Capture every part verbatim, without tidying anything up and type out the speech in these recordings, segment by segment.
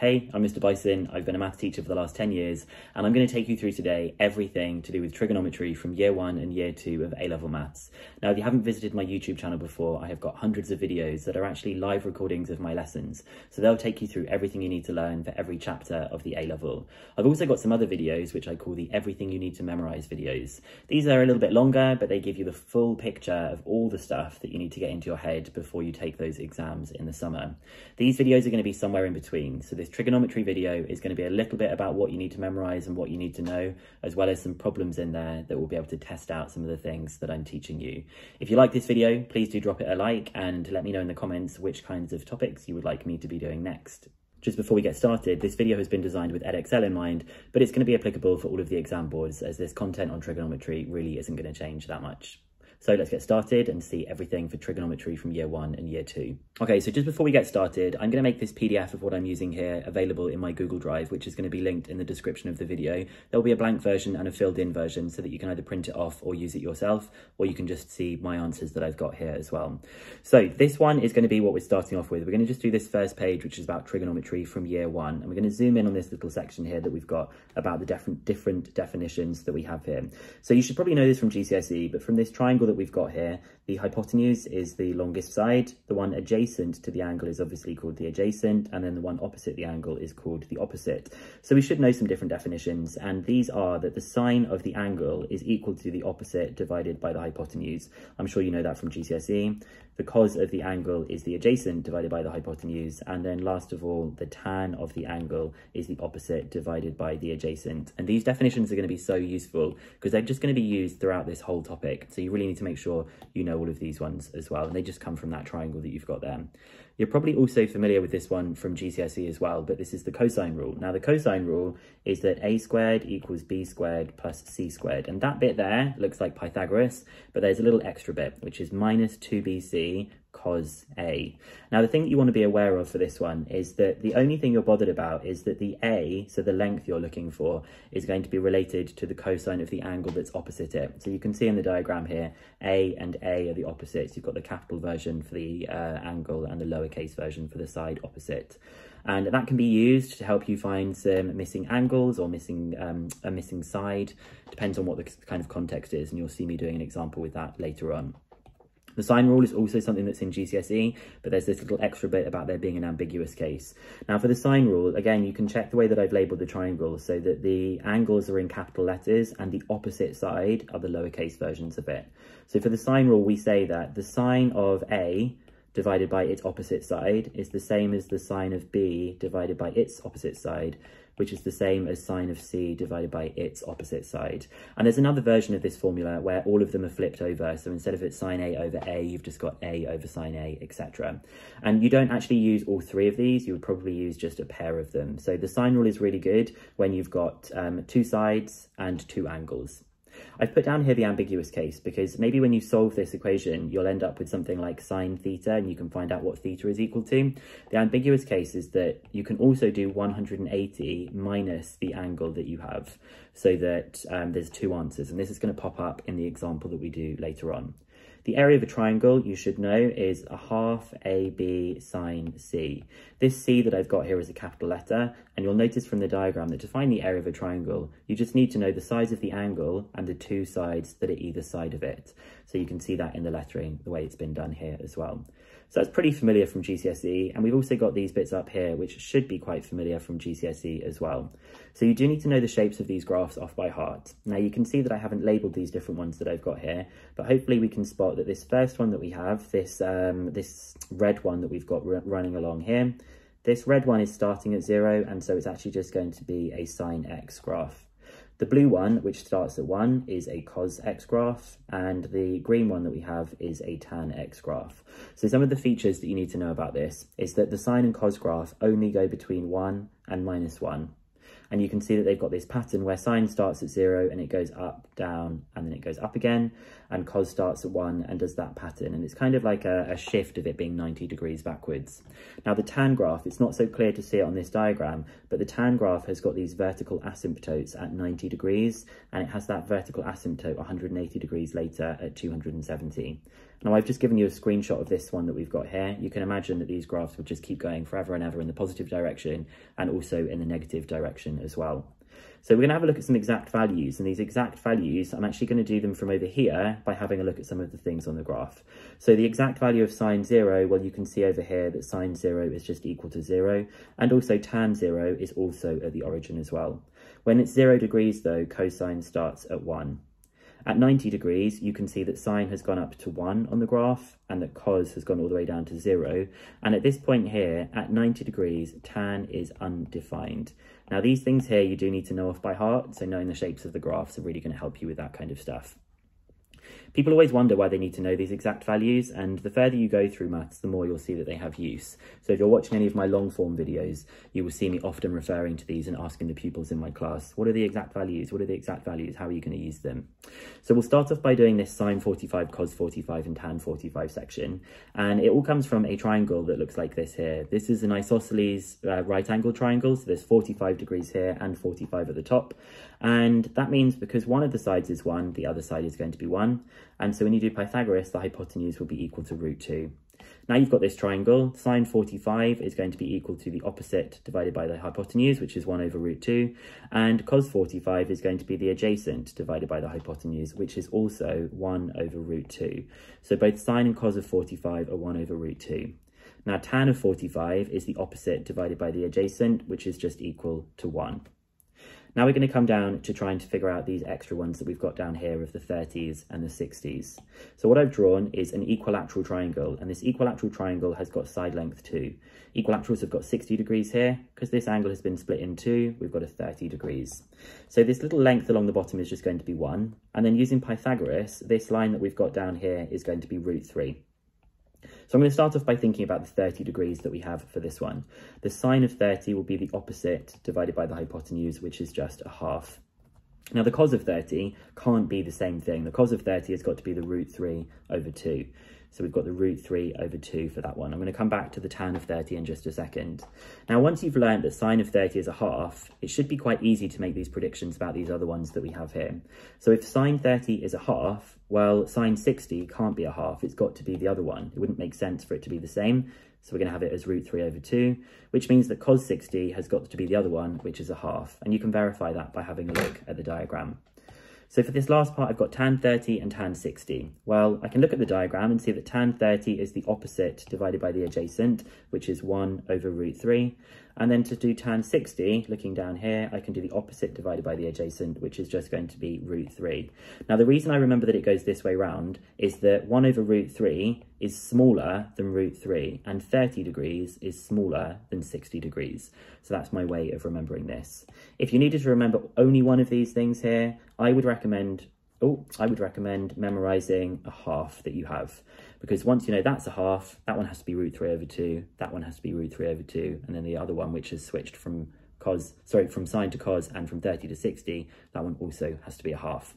Hey, I'm Mr Bison, I've been a math teacher for the last ten years, and I'm going to take you through today everything to do with trigonometry from year one and year two of A-Level maths. Now, if you haven't visited my YouTube channel before, I have got hundreds of videos that are actually live recordings of my lessons, so they'll take you through everything you need to learn for every chapter of the A-Level. I've also got some other videos which I call the Everything You Need to Memorise videos. These are a little bit longer, but they give you the full picture of all the stuff that you need to get into your head before you take those exams in the summer. These videos are going to be somewhere in between, so this trigonometry video is going to be a little bit about what you need to memorize and what you need to know, as well as some problems in there that will be able to test out some of the things that I'm teaching you. If you like this video, please do drop it a like and let me know in the comments which kinds of topics you would like me to be doing next. Just before we get started, this video has been designed with Edexcel in mind, but it's going to be applicable for all of the exam boards, as this content on trigonometry really isn't going to change that much. So let's get started and see everything for trigonometry from year one and year two. Okay, so just before we get started, I'm going to make this P D F of what I'm using here available in my Google Drive, which is going to be linked in the description of the video. There'll be a blank version and a filled in version so that you can either print it off or use it yourself, or you can just see my answers that I've got here as well. So this one is going to be what we're starting off with. We're going to just do this first page, which is about trigonometry from year one. And we're going to zoom in on this little section here that we've got about the different, different definitions that we have here. So you should probably know this from G C S E, but from this triangle that we've got here, the hypotenuse is the longest side, the one adjacent to the angle is obviously called the adjacent, and then the one opposite the angle is called the opposite. So we should know some different definitions, and these are that the sine of the angle is equal to the opposite divided by the hypotenuse. I'm sure you know that from G C S E. The cos of the angle is the adjacent divided by the hypotenuse, and then last of all, the tan of the angle is the opposite divided by the adjacent. And these definitions are going to be so useful because they're just going to be used throughout this whole topic, so you really need to make sure you know all of these ones as well, and they just come from that triangle that you've got there. You're probably also familiar with this one from G C S E as well, but this is the cosine rule. Now, the cosine rule is that a squared equals b squared plus c squared, and that bit there looks like Pythagoras, but there's a little extra bit, which is minus two b c cos a. Now, the thing that you want to be aware of for this one is that the only thing you're bothered about is that the a, so the length you're looking for, is going to be related to the cosine of the angle that's opposite it. So you can see in the diagram here, a and a are the opposites. You've got the capital version for the uh, angle and the lowercase version for the side opposite. And that can be used to help you find some missing angles or missing um, a missing side. Depends on what the kind of context is, and you'll see me doing an example with that later on. The sine rule is also something that's in G C S E, but there's this little extra bit about there being an ambiguous case. Now, for the sine rule, again, you can check the way that I've labelled the triangle so that the angles are in capital letters and the opposite side are the lowercase versions of it. So for the sine rule, we say that the sine of A divided by its opposite side is the same as the sine of B divided by its opposite side, which is the same as sine of C divided by its opposite side. And there's another version of this formula where all of them are flipped over. So instead of it's sine A over A, you've just got A over sine A, et cetera. And you don't actually use all three of these. You would probably use just a pair of them. So the sine rule is really good when you've got um, two sides and two angles. I've put down here the ambiguous case because maybe when you solve this equation, you'll end up with something like sine theta and you can find out what theta is equal to. The ambiguous case is that you can also do one hundred eighty minus the angle that you have, so that um, there's two answers, and this is going to pop up in the example that we do later on. The area of a triangle, you should know, is a half A B sine C. This C that I've got here is a capital letter, and you'll notice from the diagram that to find the area of a triangle, you just need to know the size of the angle and the two sides that are either side of it. So you can see that in the lettering, the way it's been done here as well. So that's pretty familiar from G C S E, and we've also got these bits up here, which should be quite familiar from G C S E as well. So you do need to know the shapes of these graphs off by heart. Now, you can see that I haven't labelled these different ones that I've got here, but hopefully we can spot that this first one that we have, this, um, this red one that we've got running along here, this red one is starting at zero, and so it's actually just going to be a sine x graph. The blue one, which starts at one, is a cos x graph, and the green one that we have is a tan x graph. So some of the features that you need to know about this is that the sine and cos graph only go between one and minus one. and you can see that they've got this pattern where sine starts at zero and it goes up, down, and then it goes up again, and cos starts at one and does that pattern, and it's kind of like a, a shift of it being ninety degrees backwards. Now the tan graph, it's not so clear to see it on this diagram, but the tan graph has got these vertical asymptotes at ninety degrees, and it has that vertical asymptote one hundred eighty degrees later at two hundred seventy. Now I've just given you a screenshot of this one that we've got here. You can imagine that these graphs would just keep going forever and ever in the positive direction and also in the negative direction as well. So we're going to have a look at some exact values, and these exact values, I'm actually going to do them from over here by having a look at some of the things on the graph. So the exact value of sine zero, well, you can see over here that sine zero is just equal to zero, and also tan zero is also at the origin as well. When it's zero degrees though, cosine starts at one. At ninety degrees, you can see that sine has gone up to one on the graph and that cos has gone all the way down to zero. And at this point here, at ninety degrees, tan is undefined. Now, these things here you do need to know off by heart, so knowing the shapes of the graphs are really going to help you with that kind of stuff. People always wonder why they need to know these exact values, and the further you go through maths, the more you'll see that they have use. So if you're watching any of my long form videos, you will see me often referring to these and asking the pupils in my class, what are the exact values? What are the exact values? How are you going to use them? So we'll start off by doing this sine forty-five, cos forty-five and tan forty-five section. And it all comes from a triangle that looks like this here. This is an isosceles uh, right angle triangle. So there's forty-five degrees here and forty-five at the top. And that means because one of the sides is one, the other side is going to be one. And so when you do Pythagoras, the hypotenuse will be equal to root two. Now you've got this triangle, sine forty-five is going to be equal to the opposite divided by the hypotenuse, which is one over root two, and cos forty-five is going to be the adjacent divided by the hypotenuse, which is also one over root two. So both sine and cos of forty-five are one over root two. Now tan of forty-five is the opposite divided by the adjacent, which is just equal to one. Now we're going to come down to trying to figure out these extra ones that we've got down here of the thirties and the sixties. So what I've drawn is an equilateral triangle, and this equilateral triangle has got side length two. Equilaterals have got sixty degrees here, because this angle has been split in two, we've got a thirty degrees. So this little length along the bottom is just going to be one, and then using Pythagoras, this line that we've got down here is going to be root three. So I'm going to start off by thinking about the thirty degrees that we have for this one. The sine of thirty will be the opposite divided by the hypotenuse, which is just a half. Now the cos of thirty can't be the same thing. The cos of thirty has got to be the root three over two. So we've got the root three over two for that one. I'm going to come back to the tan of thirty in just a second. Now, once you've learned that sine of thirty is a half, it should be quite easy to make these predictions about these other ones that we have here. So if sine thirty is a half, well, sine sixty can't be a half. It's got to be the other one. It wouldn't make sense for it to be the same. So we're going to have it as root three over two, which means that cos sixty has got to be the other one, which is a half. And you can verify that by having a look at the diagram. So for this last part, I've got tan thirty and tan sixty. Well, I can look at the diagram and see that tan thirty is the opposite divided by the adjacent, which is one over root three. And then to do tan sixty, looking down here, I can do the opposite divided by the adjacent, which is just going to be root three. Now, the reason I remember that it goes this way round is that one over root three is smaller than root three, and thirty degrees is smaller than sixty degrees. So that's my way of remembering this. If you needed to remember only one of these things here, I would recommend Oh, I would recommend memorising a half that you have, because once you know that's a half, that one has to be root three over two, that one has to be root three over two, and then the other one, which has switched from cos, sorry, from sine to cos and from thirty to sixty, that one also has to be a half.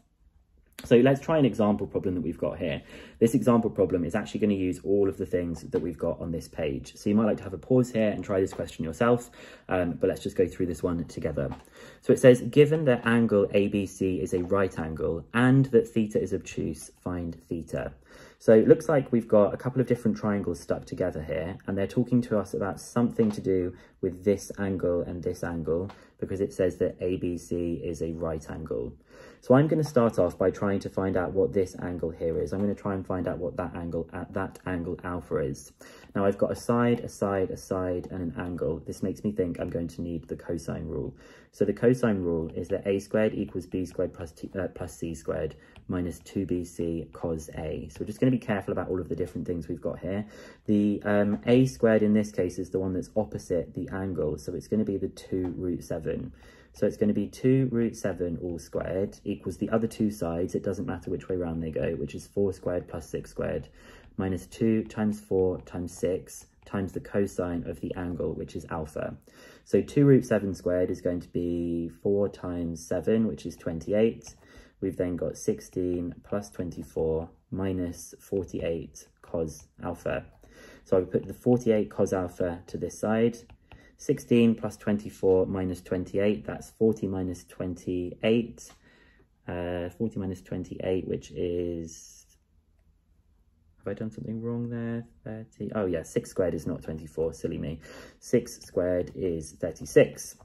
So let's try an example problem that we've got here. This example problem is actually going to use all of the things that we've got on this page. So you might like to have a pause here and try this question yourself, um, but let's just go through this one together. So it says, given that angle A B C is a right angle and that theta is obtuse, find theta. So it looks like we've got a couple of different triangles stuck together here, and they're talking to us about something to do with this angle and this angle, because it says that A B C is a right angle. So I'm going to start off by trying to find out what this angle here is. I'm going to try and find out what that angle at that angle alpha is. Now I've got a side, a side, a side, and an angle. This makes me think I'm going to need the cosine rule. So the cosine rule is that a squared equals b squared plus, t, uh, plus c squared minus two b c cos a. So we're just going to be careful about all of the different things we've got here. The um, a squared in this case is the one that's opposite the angle, so it's going to be the two root seven. So it's going to be two root seven all squared equals the other two sides, it doesn't matter which way round they go, which is four squared plus six squared minus two times four times six times the cosine of the angle, which is alpha. So two root seven squared is going to be four times seven, which is twenty-eight. We've then got sixteen plus twenty-four minus forty-eight cos alpha. So I would put the forty-eight cos alpha to this side. sixteen plus twenty-four minus twenty-eight, that's forty minus twenty-eight. Uh, forty minus twenty-eight, which is, have I done something wrong there? thirty, oh yeah, six squared is not twenty-four, silly me. six squared is thirty-six.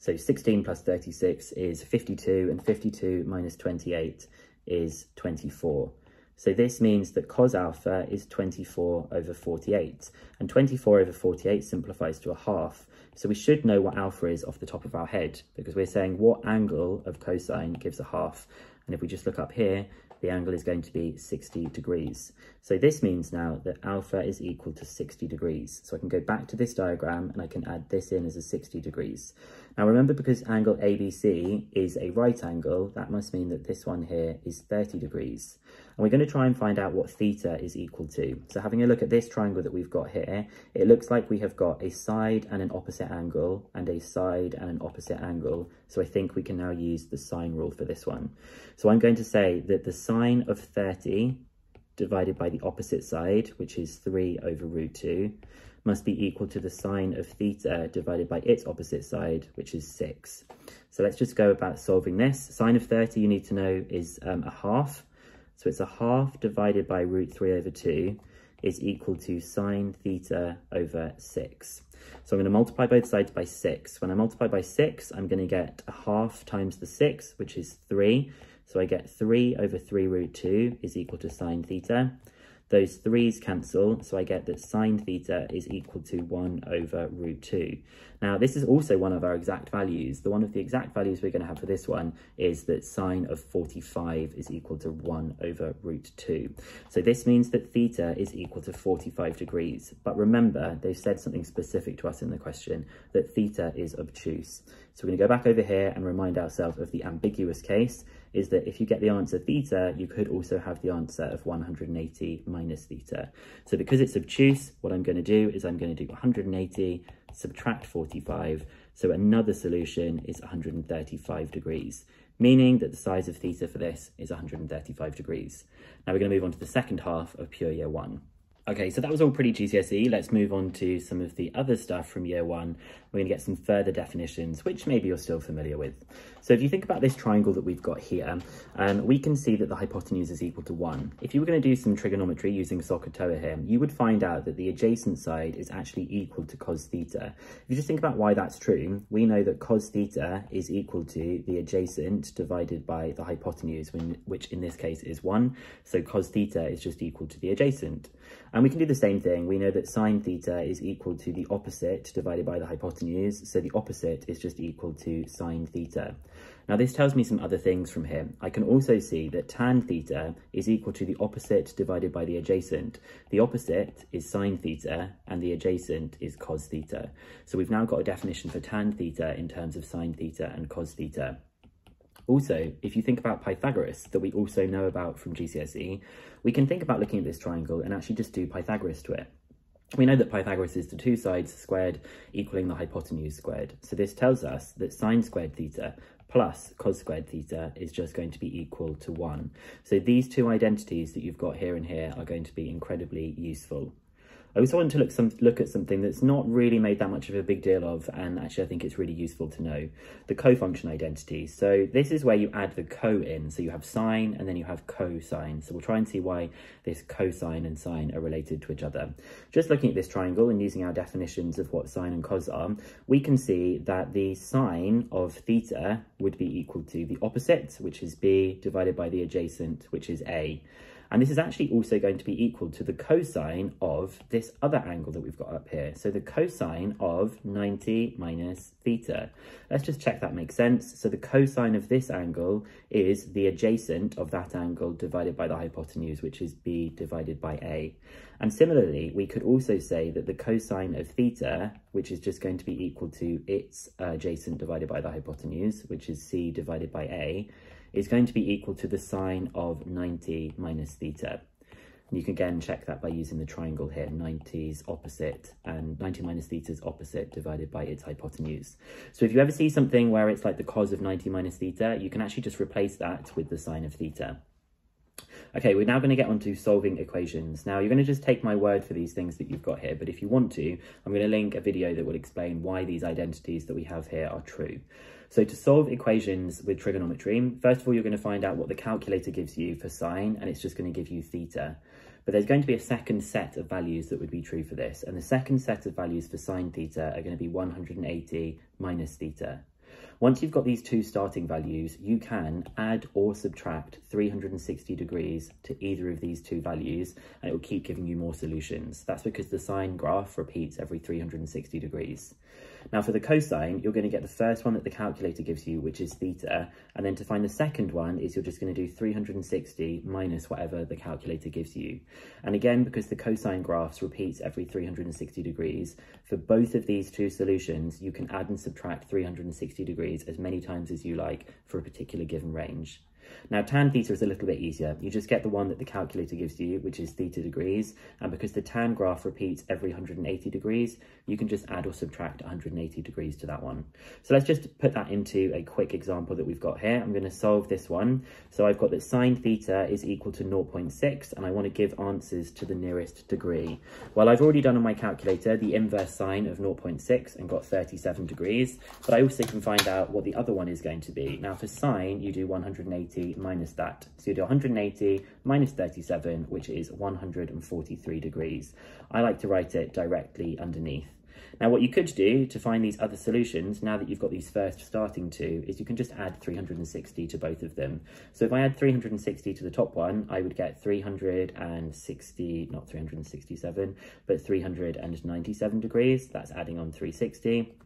So sixteen plus thirty-six is fifty-two, and fifty-two minus twenty-eight is twenty-four. So this means that cos alpha is twenty-four over forty-eight, and twenty-four over forty-eight simplifies to a half. So we should know what alpha is off the top of our head, because we're saying what angle of cosine gives a half. And if we just look up here, the angle is going to be sixty degrees. So this means now that alpha is equal to sixty degrees. So I can go back to this diagram and I can add this in as a sixty degrees. Now remember, because angle A B C is a right angle, that must mean that this one here is thirty degrees. And we're going to try and find out what theta is equal to. So having a look at this triangle that we've got here, it looks like we have got a side and an opposite angle, and a side and an opposite angle. So I think we can now use the sine rule for this one. So I'm going to say that the sine of thirty divided by the opposite side, which is three over root two, must be equal to the sine of theta divided by its opposite side, which is six. So let's just go about solving this. Sine of thirty, you need to know, is um, a half. So it's a half divided by root three over two is equal to sine theta over six. So I'm going to multiply both sides by six. When I multiply by six, I'm going to get a half times the six, which is three. So I get three over three root two is equal to sine theta. Those threes cancel, so I get that sine theta is equal to one over root two. Now, this is also one of our exact values. The one of the exact values we're going to have for this one is that sine of forty-five is equal to one over root two. So this means that theta is equal to forty-five degrees. But remember, they've said something specific to us in the question, that theta is obtuse. So we're going to go back over here and remind ourselves of the ambiguous case, is that if you get the answer theta, you could also have the answer of one hundred eighty minus theta. So because it's obtuse, what I'm going to do is I'm going to do one hundred eighty, subtract forty-five. So another solution is one hundred thirty-five degrees, meaning that the size of theta for this is one hundred thirty-five degrees. Now we're going to move on to the second half of pure year one. Okay, so that was all pretty G C S E. Let's move on to some of the other stuff from year one. We're going to get some further definitions, which maybe you're still familiar with. So if you think about this triangle that we've got here, um, we can see that the hypotenuse is equal to one. If you were going to do some trigonometry using SOHCAHTOA here, you would find out that the adjacent side is actually equal to cos theta. If you just think about why that's true, we know that cos theta is equal to the adjacent divided by the hypotenuse, which in this case is one. So cos theta is just equal to the adjacent. And we can do the same thing. We know that sine theta is equal to the opposite divided by the hypotenuse. So the opposite is just equal to sine theta. Now this tells me some other things from here. I can also see that tan theta is equal to the opposite divided by the adjacent. The opposite is sine theta and the adjacent is cos theta. So we've now got a definition for tan theta in terms of sine theta and cos theta. Also, if you think about Pythagoras, that we also know about from G C S E, we can think about looking at this triangle and actually just do Pythagoras to it. We know that Pythagoras is the two sides squared equaling the hypotenuse squared. So this tells us that sine squared theta plus cos squared theta is just going to be equal to one. So these two identities that you've got here and here are going to be incredibly useful. I also want to look, some, look at something that's not really made that much of a big deal of, and actually I think it's really useful to know, the cofunction identity. So this is where you add the co in, so you have sine and then you have cosine. So we'll try and see why this cosine and sine are related to each other. Just looking at this triangle and using our definitions of what sine and cos are, we can see that the sine of theta would be equal to the opposite, which is b, divided by the adjacent, which is a. And this is actually also going to be equal to the cosine of this other angle that we've got up here. So the cosine of ninety minus theta. Let's just check that makes sense. So the cosine of this angle is the adjacent of that angle divided by the hypotenuse, which is b divided by a. And similarly, we could also say that the cosine of theta, which is just going to be equal to its adjacent divided by the hypotenuse, which is c divided by a, is going to be equal to the sine of ninety minus theta. And you can again check that by using the triangle here, ninety's opposite, and ninety minus theta's opposite divided by its hypotenuse. So if you ever see something where it's like the cos of ninety minus theta, you can actually just replace that with the sine of theta. Okay, we're now going to get on to solving equations. Now, you're going to just take my word for these things that you've got here, but if you want to, I'm going to link a video that will explain why these identities that we have here are true. So to solve equations with trigonometry, first of all, you're going to find out what the calculator gives you for sine, and it's just going to give you theta. But there's going to be a second set of values that would be true for this, and the second set of values for sine theta are going to be one hundred eighty minus theta. Once you've got these two starting values, you can add or subtract three hundred sixty degrees to either of these two values, and it will keep giving you more solutions. That's because the sine graph repeats every three hundred sixty degrees. Now for the cosine, you're going to get the first one that the calculator gives you, which is theta, and then to find the second one is you're just going to do three hundred sixty minus whatever the calculator gives you. And again, because the cosine graphs repeats every three hundred sixty degrees, for both of these two solutions, you can add and subtract three hundred sixty degrees as many times as you like for a particular given range. Now tan theta is a little bit easier. You just get the one that the calculator gives you, which is theta degrees, and because the tan graph repeats every one hundred eighty degrees, you can just add or subtract one hundred eighty degrees to that one. So let's just put that into a quick example that we've got here. I'm going to solve this one. So I've got that sine theta is equal to zero point six, and I want to give answers to the nearest degree. Well, I've already done on my calculator the inverse sine of zero point six and got thirty-seven degrees, but I also can find out what the other one is going to be. Now for sine, you do one hundred eighty minus that. So you do one hundred eighty minus thirty-seven, which is one hundred forty-three degrees. I like to write it directly underneath. Now what you could do to find these other solutions, now that you've got these first starting two, is you can just add three hundred sixty to both of them. So if I add three hundred sixty to the top one, I would get three hundred sixty, not three hundred sixty-seven, but three hundred ninety-seven degrees. That's adding on three hundred sixty.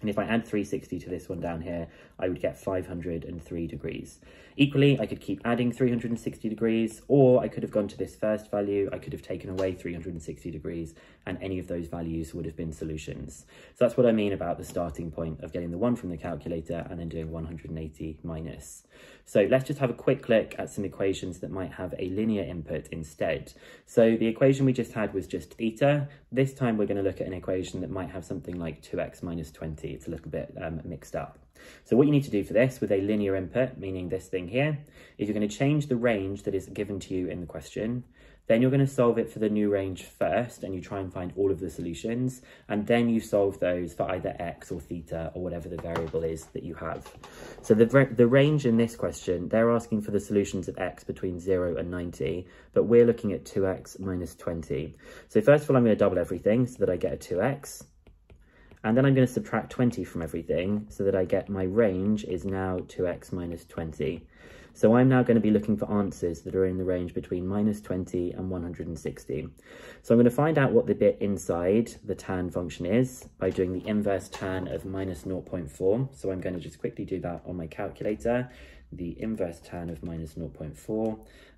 And if I add three hundred sixty to this one down here, I would get five hundred three degrees. Equally, I could keep adding three hundred sixty degrees, or I could have gone to this first value, I could have taken away three hundred sixty degrees, and any of those values would have been solutions. So that's what I mean about the starting point of getting the one from the calculator and then doing one hundred eighty minus. So let's just have a quick look at some equations that might have a linear input instead. So the equation we just had was just theta. This time we're going to look at an equation that might have something like two x minus twenty. It's a little bit um, mixed up. So what you need to do for this with a linear input, meaning this thing here, is you're going to change the range that is given to you in the question. Then you're going to solve it for the new range first, and you try and find all of the solutions, and then you solve those for either x or theta or whatever the variable is that you have. So the, the range in this question, they're asking for the solutions of x between zero and ninety, but we're looking at two x minus twenty. So first of all, I'm going to double everything so that I get a two x. And then I'm going to subtract twenty from everything so that I get my range is now two x minus twenty. So I'm now going to be looking for answers that are in the range between minus twenty and one hundred sixty. So I'm going to find out what the bit inside the tan function is by doing the inverse tan of minus zero point four. So I'm going to just quickly do that on my calculator. The inverse tan of minus zero point four.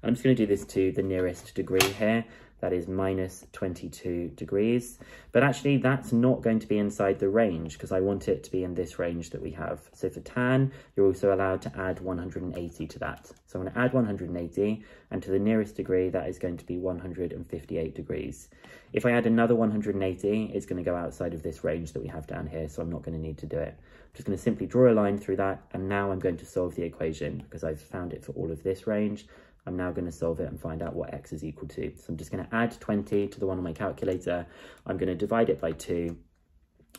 And I'm just going to do this to the nearest degree here. That is minus twenty-two degrees. But actually, that's not going to be inside the range because I want it to be in this range that we have. So for tan, you're also allowed to add one hundred eighty to that. So I'm going to add one hundred eighty, and to the nearest degree, that is going to be one hundred fifty-eight degrees. If I add another one hundred eighty, it's going to go outside of this range that we have down here, so I'm not going to need to do it. I'm just going to simply draw a line through that, and now I'm going to solve the equation because I've found it for all of this range. I'm now going to solve it and find out what x is equal to. So I'm just going to add twenty to the one on my calculator. I'm going to divide it by two,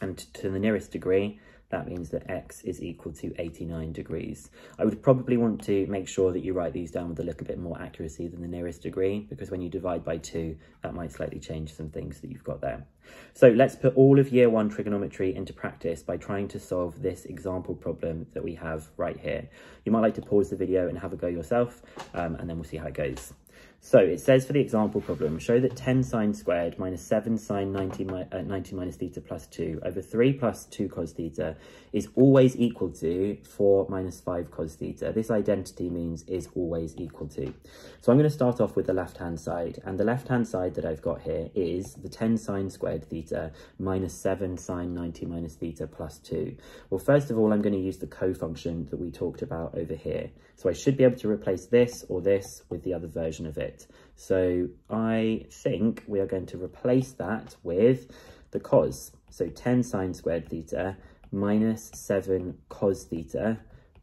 and to the nearest degree, that means that x is equal to eighty-nine degrees. I would probably want to make sure that you write these down with a little bit more accuracy than the nearest degree, because when you divide by two, that might slightly change some things that you've got there. So let's put all of year one trigonometry into practice by trying to solve this example problem that we have right here. You might like to pause the video and have a go yourself, um, and then we'll see how it goes. So it says for the example problem, show that ten sine squared minus seven sine ninety, mi uh, ninety minus theta plus two over three plus two cos theta is always equal to four minus five cos theta. This identity means is always equal to. So I'm going to start off with the left-hand side, and the left-hand side that I've got here is the ten sine squared theta minus seven sine ninety minus theta plus two. Well, first of all, I'm going to use the co-function that we talked about over here. So I should be able to replace this or this with the other version of it. it. So I think we are going to replace that with the cos. So ten sine squared theta minus seven cos theta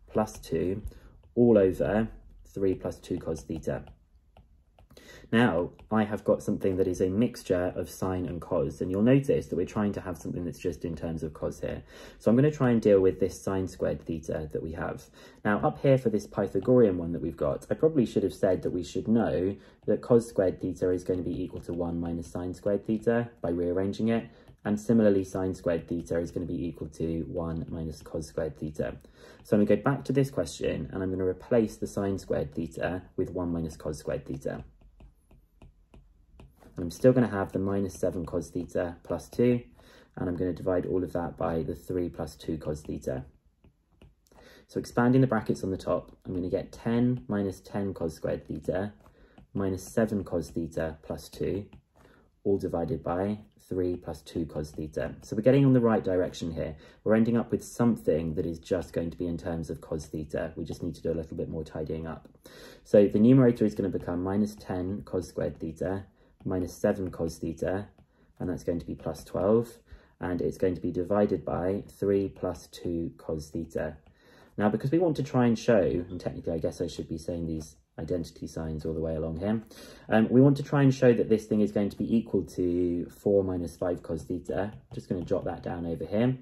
plus two all over three plus two cos theta. Now, I have got something that is a mixture of sine and cos, and you'll notice that we're trying to have something that's just in terms of cos here. So I'm going to try and deal with this sine squared theta that we have. Now, up here for this Pythagorean one that we've got, I probably should have said that we should know that cos squared theta is going to be equal to one minus sine squared theta by rearranging it. And similarly, sine squared theta is going to be equal to one minus cos squared theta. So I'm going to go back to this question, and I'm going to replace the sine squared theta with one minus cos squared theta. And I'm still going to have the minus seven cos theta plus two, and I'm going to divide all of that by the three plus two cos theta. So expanding the brackets on the top, I'm going to get ten minus ten cos squared theta minus seven cos theta plus two, all divided by three plus two cos theta. So we're getting on the right direction here. We're ending up with something that is just going to be in terms of cos theta. We just need to do a little bit more tidying up. So the numerator is going to become minus ten cos squared theta minus seven cos theta, and that's going to be plus twelve, and it's going to be divided by three plus two cos theta. Now, because we want to try and show, and technically I guess I should be saying these identity signs all the way along here, um, we want to try and show that this thing is going to be equal to four minus five cos theta. I'm just going to jot that down over here.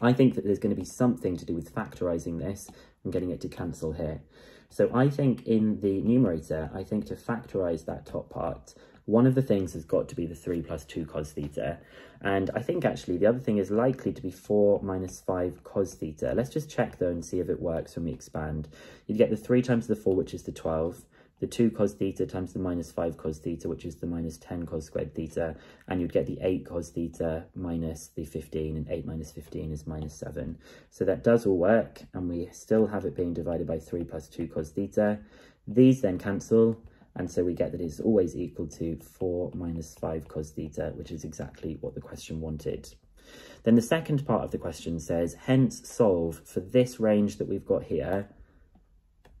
I think that there's going to be something to do with factorising this and getting it to cancel here. So I think in the numerator, I think to factorise that top part, one of the things has got to be the three plus two cos theta. And I think actually the other thing is likely to be four minus five cos theta. Let's just check though and see if it works when we expand. You'd get the three times the four, which is the twelve, the two cos theta times the minus five cos theta, which is the minus ten cos squared theta, and you'd get the eight cos theta minus the fifteen, and eight minus fifteen is minus seven. So that does all work, and we still have it being divided by three plus two cos theta. These then cancel, and so we get that it's always equal to four minus five cos theta, which is exactly what the question wanted. Then the second part of the question says, hence solve for this range that we've got here,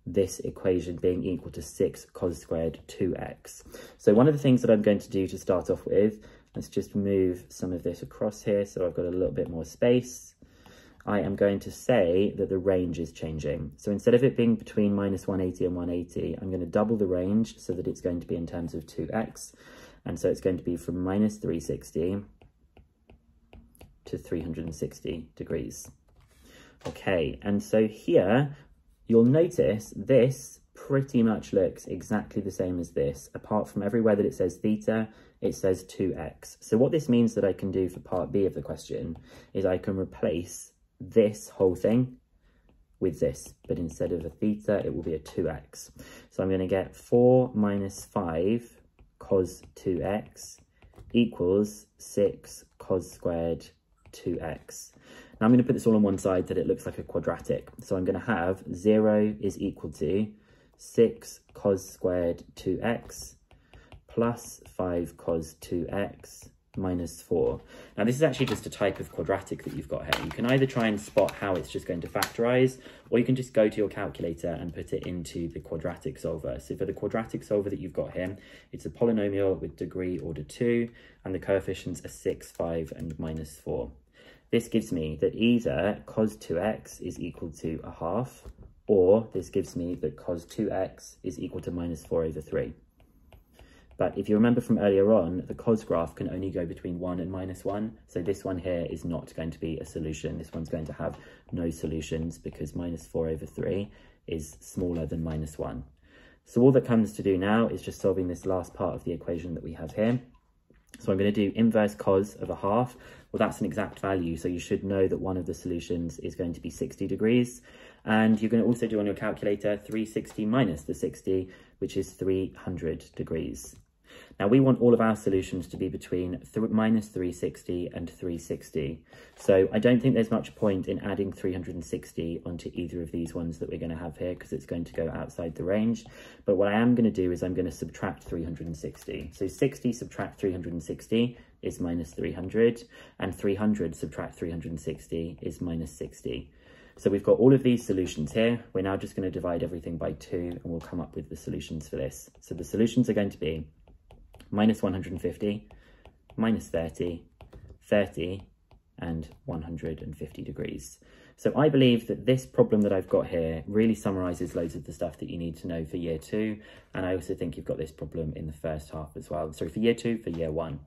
this equation being equal to six cos squared two x. So one of the things that I'm going to do to start off with, let's just move some of this across here so I've got a little bit more space. I am going to say that the range is changing. So instead of it being between minus one eighty and one eighty, I'm going to double the range so that it's going to be in terms of two x. And so it's going to be from minus three sixty to three hundred sixty degrees. Okay, and so here, you'll notice this pretty much looks exactly the same as this, apart from everywhere that it says theta, it says two x. So what this means that I can do for part B of the question is I can replace this whole thing with this, but instead of a theta, it will be a two x. So I'm going to get four minus five cos two x equals six cos squared two x. Now I'm going to put this all on one side that it looks like a quadratic. So I'm going to have zero is equal to six cos squared two x plus five cos two x minus four. Now this is actually just a type of quadratic that you've got here. You can either try and spot how it's just going to factorize, or you can just go to your calculator and put it into the quadratic solver. So for the quadratic solver that you've got here, it's a polynomial with degree order two, and the coefficients are six, five, and minus four. This gives me that either cos two x is equal to a half, or this gives me that cos two x is equal to minus four over three. But if you remember from earlier on, the cos graph can only go between one and minus one. So this one here is not going to be a solution. This one's going to have no solutions because minus four over three is smaller than minus one. So all that comes to do now is just solving this last part of the equation that we have here. So I'm going to do inverse cos of a half. Well, that's an exact value, so you should know that one of the solutions is going to be sixty degrees. And you can also do on your calculator three sixty minus the sixty, which is three hundred degrees. Now, we want all of our solutions to be between th minus three sixty and three sixty. So I don't think there's much point in adding three hundred sixty onto either of these ones that we're going to have here, because it's going to go outside the range. But what I am going to do is I'm going to subtract three hundred sixty. So sixty subtract three hundred sixty is minus three hundred, and three hundred subtract three hundred sixty is minus sixty. So we've got all of these solutions here. We're now just going to divide everything by two and we'll come up with the solutions for this. So the solutions are going to be minus one hundred fifty, minus thirty, thirty, and one hundred fifty degrees. So I believe that this problem that I've got here really summarises loads of the stuff that you need to know for year two. And I also think you've got this problem in the first half as well. Sorry, for year two, for year one.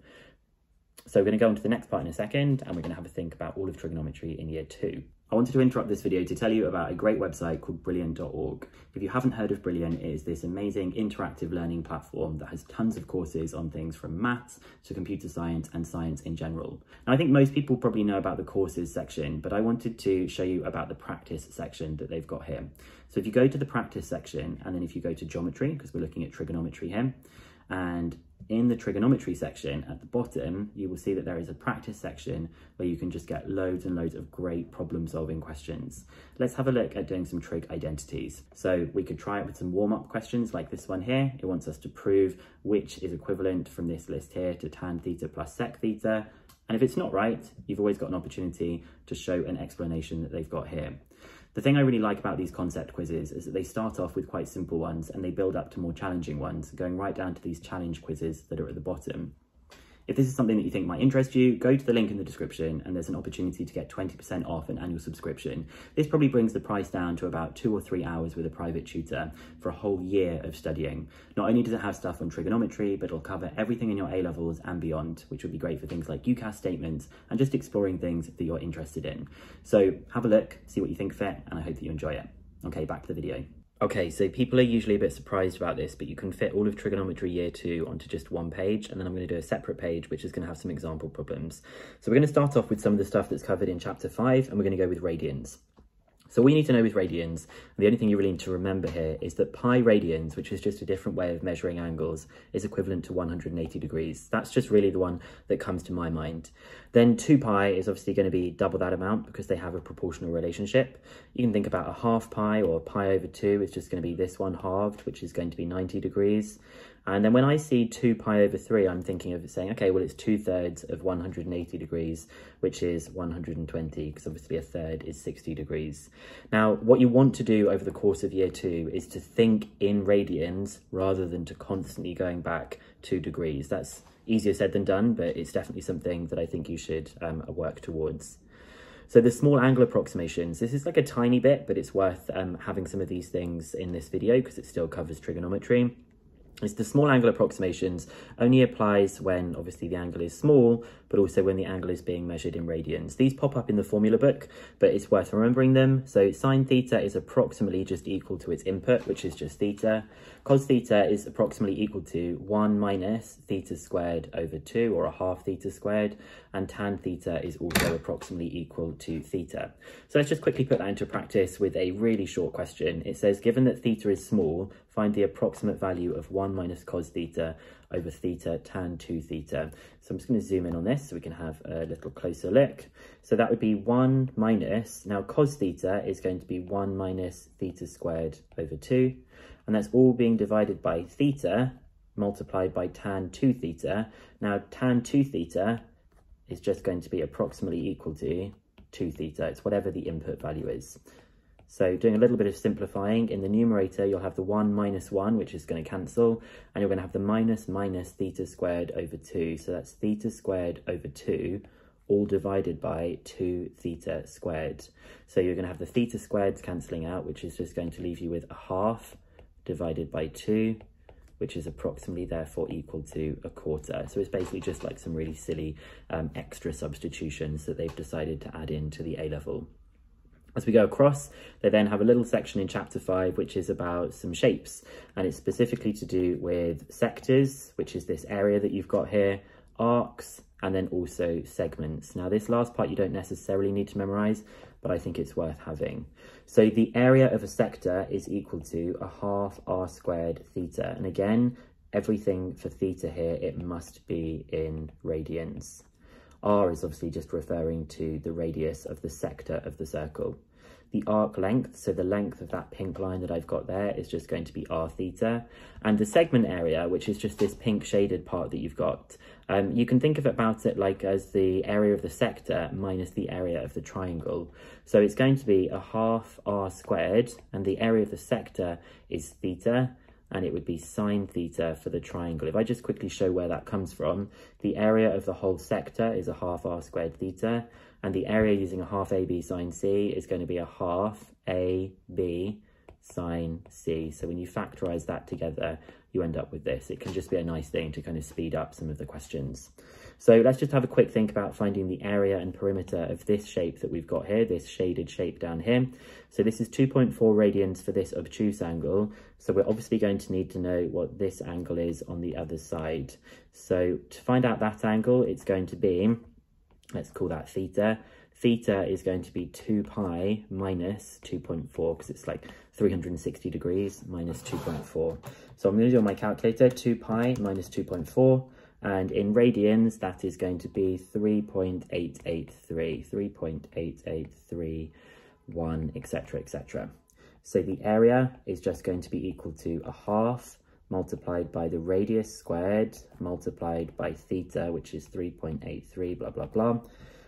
So we're going to go on to the next part in a second, and we're going to have a think about all of trigonometry in year two. I wanted to interrupt this video to tell you about a great website called Brilliant dot org. If you haven't heard of Brilliant, it is this amazing interactive learning platform that has tons of courses on things from maths to computer science and science in general. Now, I think most people probably know about the courses section, but I wanted to show you about the practice section that they've got here. So if you go to the practice section, and then if you go to geometry, because we're looking at trigonometry here, and in the trigonometry section at the bottom, you will see that there is a practice section where you can just get loads and loads of great problem solving questions. Let's have a look at doing some trig identities. So we could try it with some warm up questions like this one here. It wants us to prove which is equivalent from this list here to tan theta plus sec theta. And if it's not right, you've always got an opportunity to show an explanation that they've got here. The thing I really like about these concept quizzes is that they start off with quite simple ones and they build up to more challenging ones, going right down to these challenge quizzes that are at the bottom. If this is something that you think might interest you, go to the link in the description and there's an opportunity to get twenty percent off an annual subscription. This probably brings the price down to about two or three hours with a private tutor for a whole year of studying. Not only does it have stuff on trigonometry, but it'll cover everything in your A levels and beyond, which would be great for things like U C A S statements and just exploring things that you're interested in. So have a look, see what you think fit, and I hope that you enjoy it. Okay, back to the video. Okay, so people are usually a bit surprised about this, but you can fit all of trigonometry year two onto just one page, and then I'm going to do a separate page which is going to have some example problems. So we're going to start off with some of the stuff that's covered in chapter five, and we're going to go with radians. So all you need to know with radians, the only thing you really need to remember here, is that pi radians, which is just a different way of measuring angles, is equivalent to one hundred eighty degrees. That's just really the one that comes to my mind. Then two pi is obviously going to be double that amount because they have a proportional relationship. You can think about a half pi or pi over two is just going to be this one halved, which is going to be ninety degrees. And then when I see two pi over three, I'm thinking of it saying, okay, well, it's two thirds of one hundred eighty degrees, which is one hundred twenty, because obviously a third is sixty degrees. Now, what you want to do over the course of year two is to think in radians rather than to constantly going back two degrees. That's easier said than done, but it's definitely something that I think you should um, work towards. So the small angle approximations, this is like a tiny bit, but it's worth um, having some of these things in this video because it still covers trigonometry. It's the small angle approximations only applies when obviously the angle is small, but also when the angle is being measured in radians. These pop up in the formula book, but it's worth remembering them. So sine theta is approximately just equal to its input, which is just theta. Cos theta is approximately equal to one minus theta squared over two, or a half theta squared. And tan theta is also approximately equal to theta. So let's just quickly put that into practice with a really short question. It says, given that theta is small, find the approximate value of one minus cos theta over theta tan two theta. So I'm just going to zoom in on this so we can have a little closer look. So that would be one minus, now cos theta is going to be one minus theta squared over two. And that's all being divided by theta multiplied by tan two theta. Now tan two theta is just going to be approximately equal to two theta. It's whatever the input value is. So doing a little bit of simplifying, in the numerator, you'll have the one minus one, which is going to cancel, and you're going to have the minus minus theta squared over two. So that's theta squared over two, all divided by two theta squared. So you're going to have the theta squareds cancelling out, which is just going to leave you with a half divided by two, which is approximately therefore equal to a quarter. So it's basically just like some really silly um, extra substitutions that they've decided to add into the A level. As we go across, they then have a little section in chapter five, which is about some shapes, and it's specifically to do with sectors, which is this area that you've got here, arcs, and then also segments. Now, this last part you don't necessarily need to memorize, but I think it's worth having. So the area of a sector is equal to a half r squared theta. And again, everything for theta here, it must be in radians. R is obviously just referring to the radius of the sector of the circle. The arc length, so the length of that pink line that I've got there, is just going to be r theta. And the segment area, which is just this pink shaded part that you've got, um, you can think of about it like as the area of the sector minus the area of the triangle. So it's going to be a half r squared, and the area of the sector is theta, and it would be sine theta for the triangle. If I just quickly show where that comes from, the area of the whole sector is a half r squared theta, and the area using a half a b sine c is going to be a half a b sine c. So when you factorize that together, you end up with this. It can just be a nice thing to kind of speed up some of the questions. So let's just have a quick think about finding the area and perimeter of this shape that we've got here, this shaded shape down here. So this is two point four radians for this obtuse angle. So we're obviously going to need to know what this angle is on the other side. So to find out that angle, it's going to be, let's call that theta. Theta is going to be two pi minus two point four, because it's like three hundred sixty degrees, minus two point four. So I'm going to do on my calculator, two pi minus two point four, and in radians that is going to be three point eight eight three, three point eight eight three one, etc, et cetera. So the area is just going to be equal to a half multiplied by the radius squared multiplied by theta, which is three point eight three, blah blah blah.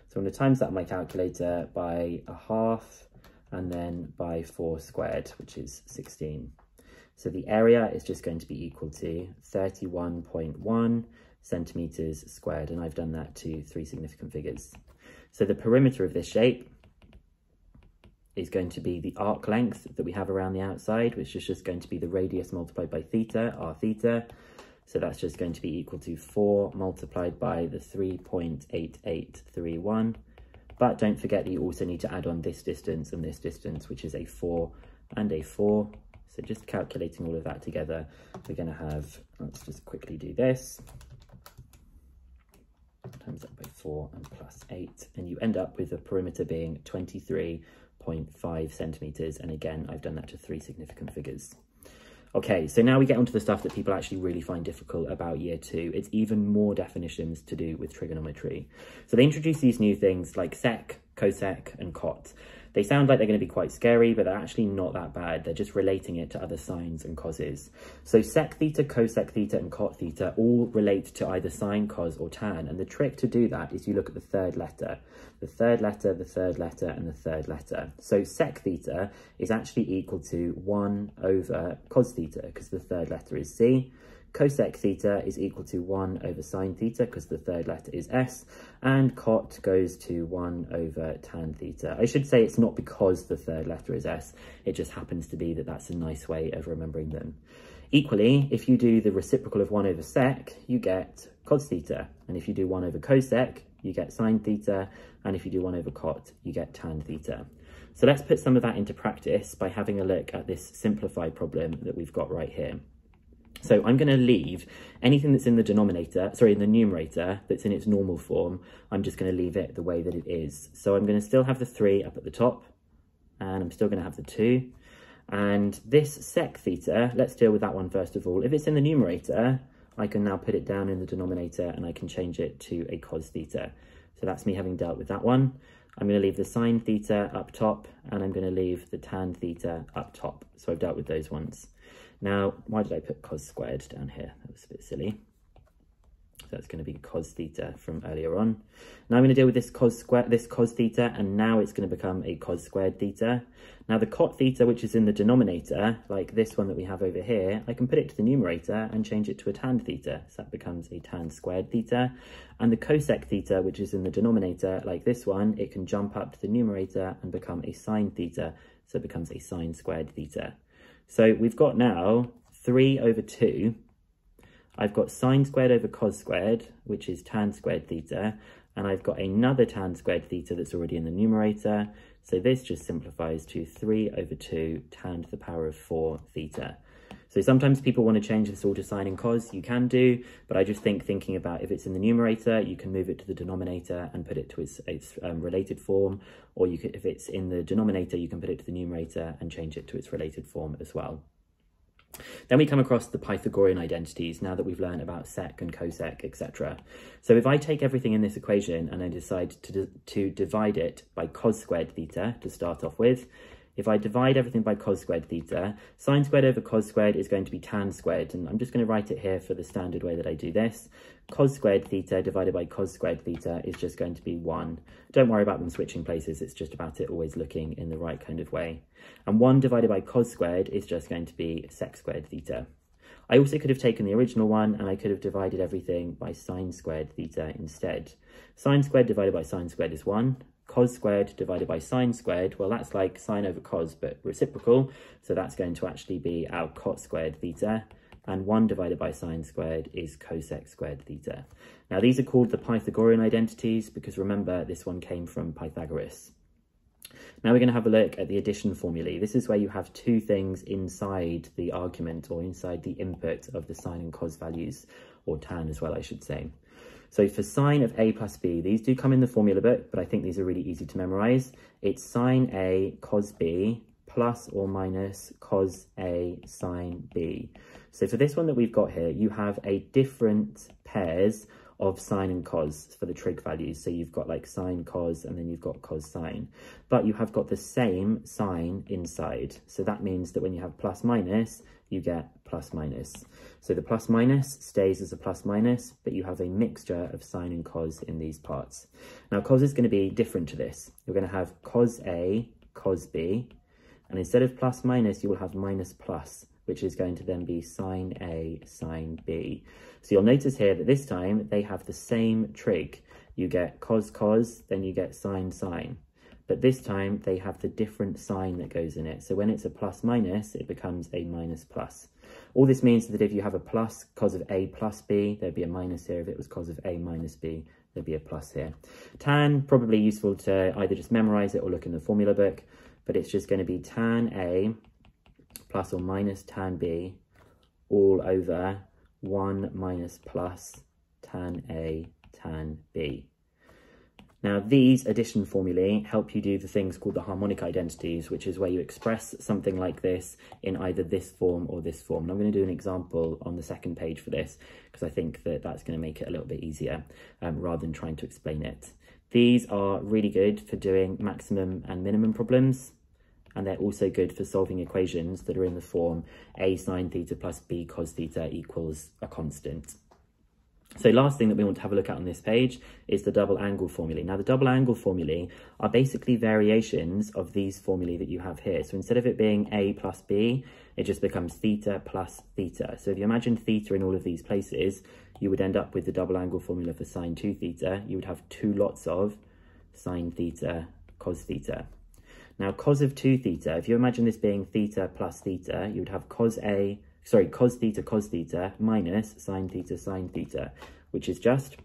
So I'm going to times that on my calculator by a half and then by four squared, which is sixteen. So the area is just going to be equal to thirty-one point one centimetres squared, and I've done that to three significant figures. So the perimeter of this shape is going to be the arc length that we have around the outside, which is just going to be the radius multiplied by theta, r theta. So that's just going to be equal to four multiplied by the three point eight eight three one. But don't forget that you also need to add on this distance and this distance, which is a four and a four. So just calculating all of that together, we're going to have, let's just quickly do this, times that by four and plus eight, and you end up with the perimeter being twenty-three point five centimetres. And again, I've done that to three significant figures. Okay, so now we get onto the stuff that people actually really find difficult about year two. It's even more definitions to do with trigonometry. So they introduce these new things like sec, cosec, and cot. They sound like they're going to be quite scary, but they're actually not that bad. They're just relating it to other sines and coses. So sec theta, cosec theta, and cot theta all relate to either sine, cos, or tan. And the trick to do that is you look at the third letter, the third letter, the third letter, and the third letter. So sec theta is actually equal to one over cos theta, because the third letter is C. Cosec theta is equal to one over sine theta, because the third letter is S, and cot goes to one over tan theta. I should say it's not because the third letter is S, it just happens to be that that's a nice way of remembering them. Equally, if you do the reciprocal of one over sec, you get cos theta, and if you do one over cosec, you get sine theta, and if you do one over cot, you get tan theta. So let's put some of that into practice by having a look at this simplified problem that we've got right here. So I'm going to leave anything that's in the denominator, sorry, in the numerator, that's in its normal form. I'm just going to leave it the way that it is. So I'm going to still have the three up at the top, and I'm still going to have the two. And this sec theta, let's deal with that one first of all. If it's in the numerator, I can now put it down in the denominator, and I can change it to a cos theta. So that's me having dealt with that one. I'm going to leave the sine theta up top, and I'm going to leave the tan theta up top. So I've dealt with those ones. Now, why did I put cos squared down here? That was a bit silly. So that's going to be cos theta from earlier on. Now I'm going to deal with this cos squared, this cos theta, and now it's going to become a cos squared theta. Now the cot theta, which is in the denominator, like this one that we have over here, I can put it to the numerator and change it to a tan theta. So that becomes a tan squared theta. And the cosec theta, which is in the denominator, like this one, it can jump up to the numerator and become a sine theta. So it becomes a sine squared theta. So we've got now three over two. I've got sine squared over cos squared, which is tan squared theta. And I've got another tan squared theta that's already in the numerator. So this just simplifies to three over two tan to the power of four theta. So sometimes people want to change this all to sine and cos, you can do, but I just think thinking about if it's in the numerator, you can move it to the denominator and put it to its, its um, related form, or you could, if it's in the denominator, you can put it to the numerator and change it to its related form as well. Then we come across the Pythagorean identities, now that we've learned about sec and cosec, et cetera. So if I take everything in this equation and I decide to, to divide it by cos squared theta to start off with, if I divide everything by cos squared theta, sine squared over cos squared is going to be tan squared. And I'm just going to write it here for the standard way that I do this. Cos squared theta divided by cos squared theta is just going to be one. Don't worry about them switching places. It's just about it always looking in the right kind of way. And one divided by cos squared is just going to be sec squared theta. I also could have taken the original one and I could have divided everything by sine squared theta instead. Sine squared divided by sine squared is one. Cos squared divided by sine squared, well, that's like sine over cos, but reciprocal. So that's going to actually be our cot squared theta. And one divided by sine squared is cosec squared theta. Now, these are called the Pythagorean identities because, remember, this one came from Pythagoras. Now we're going to have a look at the addition formulae. This is where you have two things inside the argument or inside the input of the sine and cos values, or tan as well, I should say. So for sine of A plus B, these do come in the formula book, but I think these are really easy to memorise. It's sine A cos B plus or minus cos A sine B. So for this one that we've got here, you have a different pairs of sine and cos for the trig values. So you've got like sine cos and then you've got cos sine, but you have got the same sine inside. So that means that when you have plus minus, you get plus minus. So the plus minus stays as a plus minus, but you have a mixture of sine and cos in these parts. Now cos is going to be different to this. You're going to have cos A, cos B, and instead of plus minus, you will have minus plus, which is going to then be sine A, sine B. So you'll notice here that this time they have the same trig. You get cos, cos, then you get sine, sine. But this time they have the different sign that goes in it. So when it's a plus minus, it becomes a minus plus. All this means is that if you have a plus cos of A plus B, there'd be a minus here. If it was cos of A minus B, there'd be a plus here. Tan, probably useful to either just memorize it or look in the formula book, but it's just going to be tan A plus or minus tan B all over one minus plus tan A tan B. Now, these addition formulae help you do the things called the harmonic identities, which is where you express something like this in either this form or this form. And I'm going to do an example on the second page for this, because I think that that's going to make it a little bit easier um, rather than trying to explain it. These are really good for doing maximum and minimum problems. And they're also good for solving equations that are in the form A sine theta plus B cos theta equals a constant. So last thing that we want to have a look at on this page is the double angle formulae. Now, the double angle formulae are basically variations of these formulae that you have here. So instead of it being A plus B, it just becomes theta plus theta. So if you imagine theta in all of these places, you would end up with the double angle formula for sine two theta. You would have two lots of sine theta, cos theta. Now, cos of two theta, if you imagine this being theta plus theta, you would have cos A, sorry, cos theta, cos theta, minus sine theta, sine theta, which is just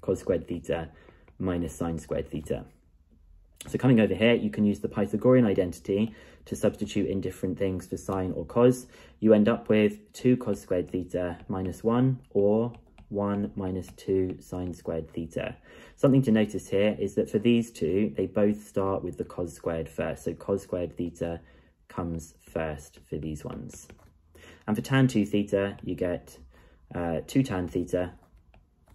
cos squared theta minus sine squared theta. So coming over here, you can use the Pythagorean identity to substitute in different things for sine or cos. You end up with two cos squared theta minus one, or one minus two sine squared theta. Something to notice here is that for these two, they both start with the cos squared first. So cos squared theta comes first for these ones. And for tan two theta, you get uh, two tan theta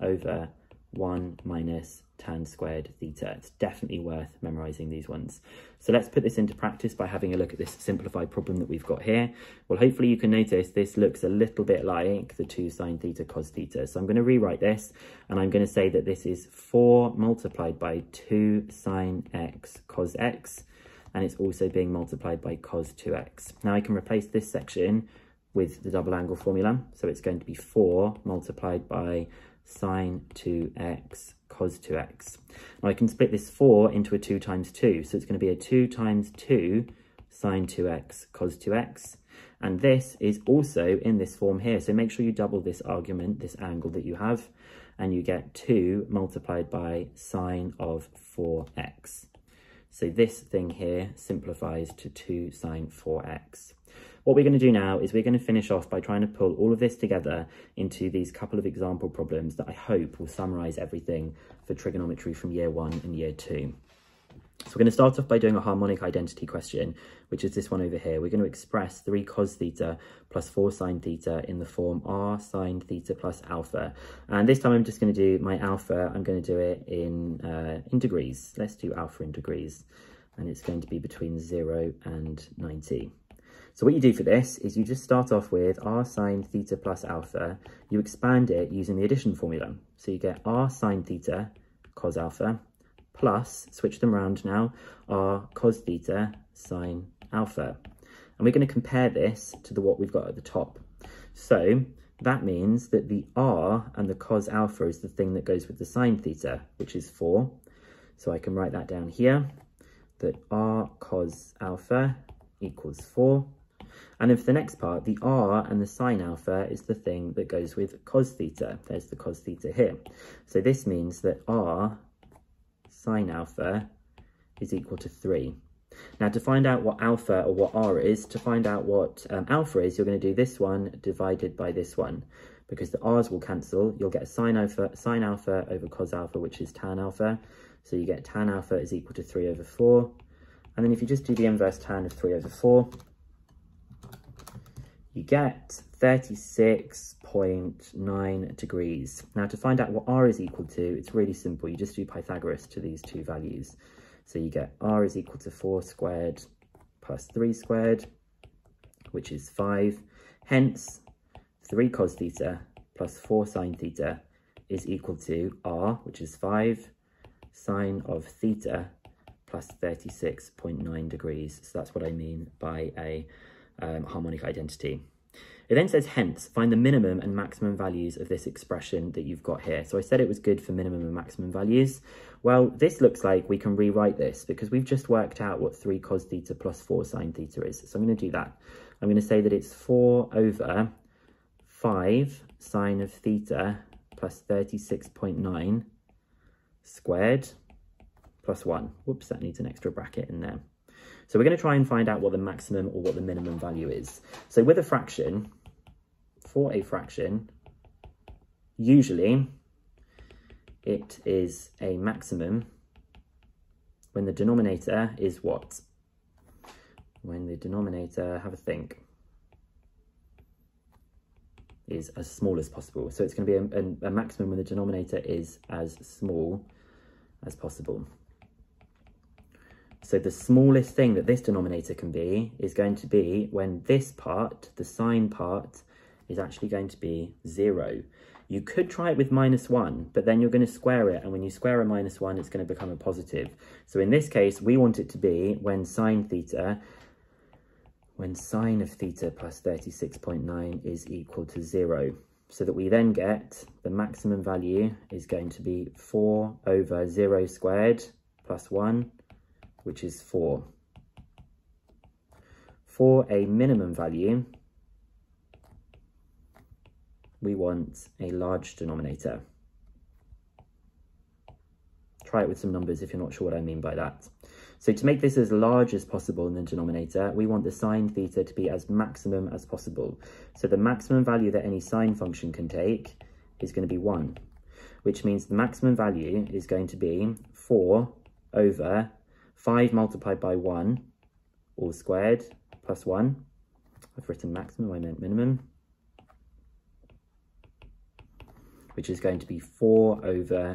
over one minus tan squared theta. It's definitely worth memorising these ones. So let's put this into practice by having a look at this simplified problem that we've got here. Well, hopefully you can notice this looks a little bit like the two sine theta cos theta. So I'm going to rewrite this and I'm going to say that this is four multiplied by two sine x cos x, and it's also being multiplied by cos two x. Now I can replace this section with the double angle formula. So it's going to be four multiplied by sine two x cos two x. Now I can split this four into a two times two. So it's going to be a two times two sine two x cos two x. And this is also in this form here. So make sure you double this argument, this angle that you have, and you get two multiplied by sine of four x. So this thing here simplifies to two sine four x. What we're going to do now is we're going to finish off by trying to pull all of this together into these couple of example problems that I hope will summarise everything for trigonometry from year one and year two. So we're going to start off by doing a harmonic identity question, which is this one over here. We're going to express three cos theta plus four sine theta in the form r sine theta plus alpha. And this time I'm just going to do my alpha. I'm going to do it in, uh, in degrees. Let's do alpha in degrees. And it's going to be between zero and ninety. So what you do for this is you just start off with r sine theta plus alpha. You expand it using the addition formula. So you get r sine theta cos alpha, plus, switch them around now, r cos theta sine alpha. And we're going to compare this to the what we've got at the top. So that means that the r and the cos alpha is the thing that goes with the sine theta, which is four. So I can write that down here, that r cos alpha equals four. And then for the next part, the r and the sine alpha is the thing that goes with cos theta. There's the cos theta here. So this means that r sine alpha is equal to three. Now, to find out what alpha or what r is, to find out what um, alpha is, you're going to do this one divided by this one, because the r's will cancel. You'll get sine alpha, sine alpha over cos alpha, which is tan alpha. So you get tan alpha is equal to three over four. And then if you just do the inverse tan of three over four, you get thirty-six point nine degrees. Now, to find out what r is equal to, it's really simple. You just do Pythagoras to these two values. So you get r is equal to four squared plus three squared, which is five. Hence, three cos theta plus four sine theta is equal to r, which is five, sine of theta plus thirty-six point nine degrees. So that's what I mean by a Um, harmonic identity. It then says, hence, find the minimum and maximum values of this expression that you've got here. So I said it was good for minimum and maximum values. Well, this looks like we can rewrite this because we've just worked out what three cos theta plus four sine theta is. So I'm going to do that. I'm going to say that it's four over five sine of theta plus thirty-six point nine squared plus one. Whoops, that needs an extra bracket in there. So we're going to try and find out what the maximum or what the minimum value is. So with a fraction, for a fraction, usually it is a maximum when the denominator is what? When the denominator, have a think, is as small as possible. So it's going to be a, a, a maximum when the denominator is as small as possible. So the smallest thing that this denominator can be is going to be when this part, the sine part, is actually going to be zero. You could try it with minus one, but then you're going to square it. And when you square a minus one, it's going to become a positive. So in this case, we want it to be when sine theta, when sine of theta plus thirty-six point nine is equal to zero. So that we then get the maximum value is going to be four over zero squared plus one, which is four. For a minimum value, we want a large denominator. Try it with some numbers if you're not sure what I mean by that. So to make this as large as possible in the denominator, we want the sine theta to be as maximum as possible. So the maximum value that any sine function can take is going to be one, which means the maximum value is going to be four over five multiplied by one, all squared, plus one. I've written maximum, I meant minimum. Which is going to be four over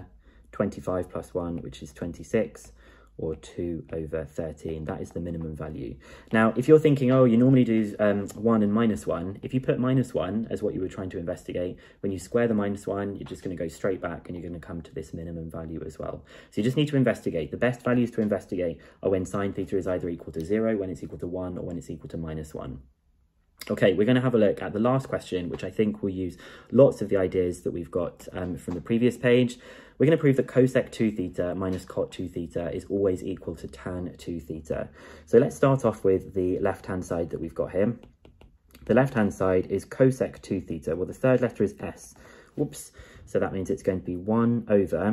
twenty-five plus one, which is twenty-six, or two over thirteen. That is the minimum value. Now, if you're thinking, oh, you normally do um, one and minus one, if you put minus one as what you were trying to investigate, when you square the minus one, you're just going to go straight back and you're going to come to this minimum value as well. So you just need to investigate. The best values to investigate are when sine theta is either equal to zero, when it's equal to one, or when it's equal to minus one. Okay, we're going to have a look at the last question, which I think will use lots of the ideas that we've got um, from the previous page. We're going to prove that cosec two theta minus cot two theta is always equal to tan two theta. So let's start off with the left-hand side that we've got here. The left-hand side is cosec two theta. Well, the third letter is S. Whoops. So that means it's going to be one over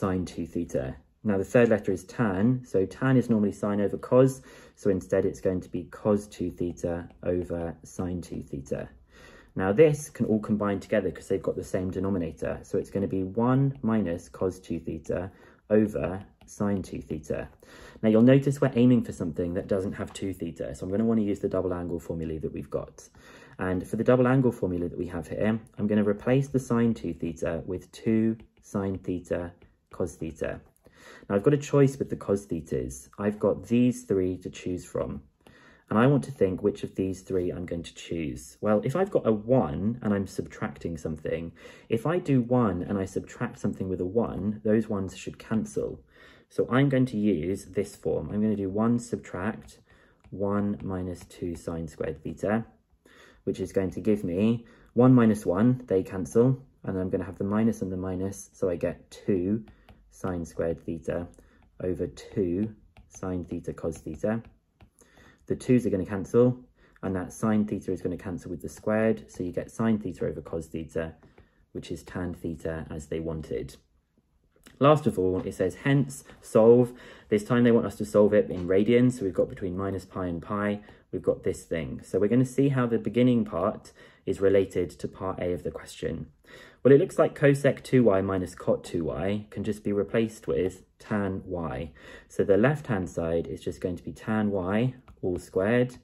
sine two theta. Now, the third letter is tan, so tan is normally sine over cos, so instead it's going to be cos two theta over sine two theta. Now, this can all combine together because they've got the same denominator, so it's going to be one minus cos two theta over sine two theta. Now you'll notice we're aiming for something that doesn't have two theta, so I'm going to want to use the double angle formula that we've got. And for the double angle formula that we have here, I'm going to replace the sine two theta with two sine theta cos theta. Now I've got a choice with the cos thetas. I've got these three to choose from. And I want to think which of these three I'm going to choose. Well, if I've got a one and I'm subtracting something, if I do one and I subtract something with a one, those ones should cancel. So I'm going to use this form. I'm going to do one subtract one minus two sine squared theta, which is going to give me one minus one, they cancel, and I'm going to have the minus and the minus, so I get two sine squared theta over two sine theta cos theta. The twos are going to cancel, and that sine theta is going to cancel with the squared, so you get sine theta over cos theta, which is tan theta as they wanted. Last of all, it says hence solve. This time they want us to solve it in radians, so we've got between minus pi and pi, we've got this thing. So we're going to see how the beginning part is related to part A of the question. Well, it looks like cosec two y minus cot two y can just be replaced with tan y. So the left-hand side is just going to be tan y all squared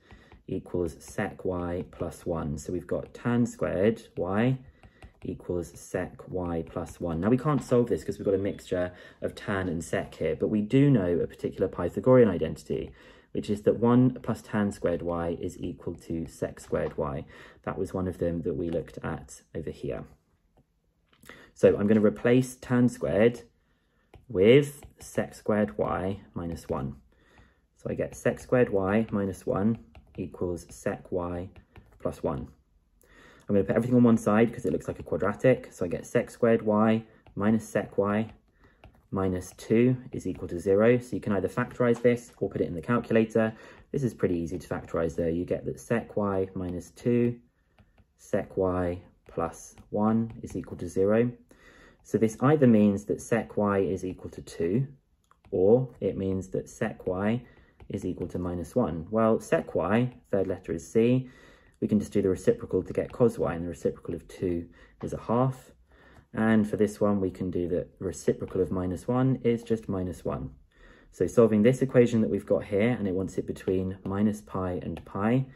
equals sec y plus one. So we've got tan squared y equals sec y plus one. Now we can't solve this because we've got a mixture of tan and sec here, but we do know a particular Pythagorean identity, which is that one plus tan squared y is equal to sec squared y. That was one of them that we looked at over here. So I'm going to replace tan squared with sec squared y minus one. So I get sec squared y minus one equals sec y plus one. I'm going to put everything on one side because it looks like a quadratic. So I get sec squared y minus sec y minus two is equal to zero. So you can either factorise this or put it in the calculator. This is pretty easy to factorise though. You get that sec y minus two, sec y plus one is equal to zero. So this either means that sec y is equal to two, or it means that sec y is equal to minus one. Well, sec y, third letter is C. We can just do the reciprocal to get cos y, and the reciprocal of two is a half. And for this one, we can do the reciprocal of minus one is just minus one. So solving this equation that we've got here, and it wants it between minus pi and pi,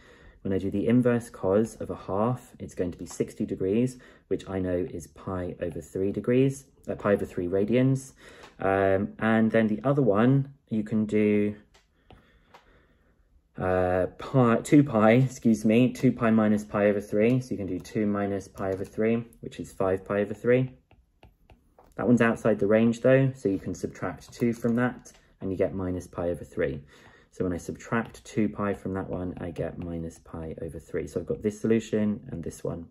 when I do the inverse cos of a half, it's going to be sixty degrees, which I know is pi over three degrees, uh, pi over three radians. Um, and then the other one, you can do uh, pi, two pi, excuse me, two pi minus pi over three. So you can do two minus pi over three, which is five pi over three. That one's outside the range though, so you can subtract two from that and you get minus pi over three. So when I subtract two pi from that one, I get minus pi over three. So I've got this solution and this one.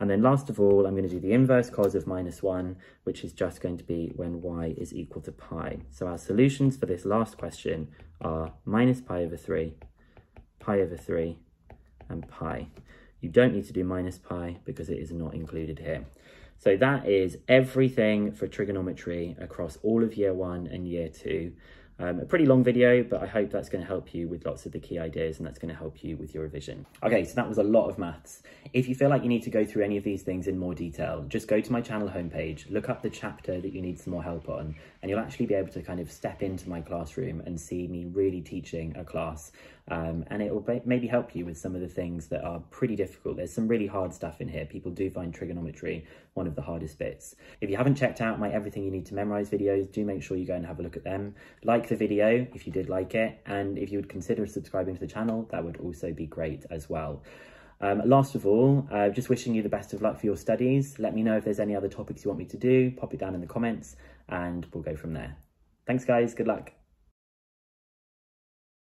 And then last of all, I'm going to do the inverse cos of minus one, which is just going to be when y is equal to pi. So our solutions for this last question are minus pi over three, pi over three, and pi. You don't need to do minus pi because it is not included here. So that is everything for trigonometry across all of year one and year two. Um, a pretty long video, but I hope that's going to help you with lots of the key ideas, and that's going to help you with your revision. Okay, so that was a lot of maths. If you feel like you need to go through any of these things in more detail, just go to my channel homepage, look up the chapter that you need some more help on, and you'll actually be able to kind of step into my classroom and see me really teaching a class. Um, and it will maybe help you with some of the things that are pretty difficult. There's some really hard stuff in here. People do find trigonometry one of the hardest bits. If you haven't checked out my Everything You Need to Memorize videos, do make sure you go and have a look at them. Like the video if you did like it, and if you would consider subscribing to the channel, that would also be great as well. Um, last of all, uh, just wishing you the best of luck for your studies. Let me know if there's any other topics you want me to do. Pop it down in the comments and we'll go from there. Thanks guys, good luck.